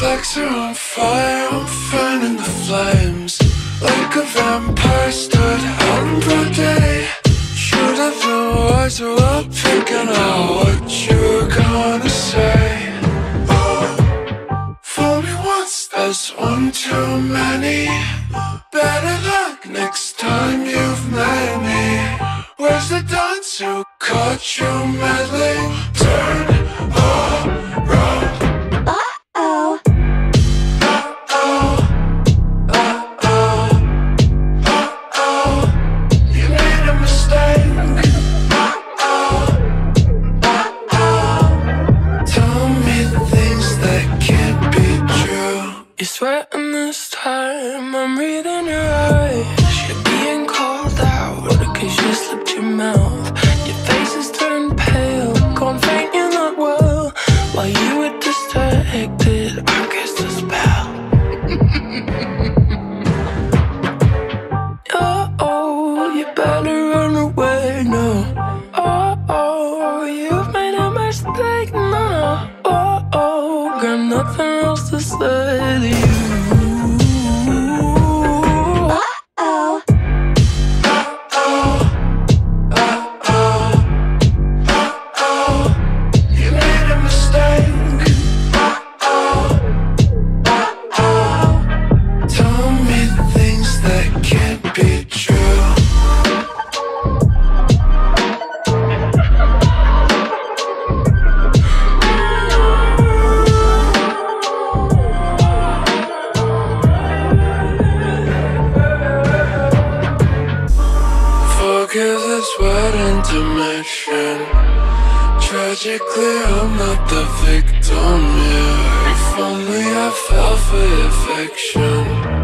legs are on fire, I'm fanning the flames like a vampire stood out in broad day. Should have known words are well picking out what you were gonna say. Oh, for me once, that's one too many. Better luck next time you've met me. Where's the dunce who caught you meddling? Turn around. You swear in this time I'm reading your eyes. You're being called out cause you slipped your mouth. Your face is turned pale, gone faint, you're not well. While you were distracted, I cast a spell. Oh, you better run away now. Oh, you've made a mistake now. Oh, got nothing else to say to you. Forgive this word intermission. Tragically, I'm not the victim here. If only I fell for your fiction.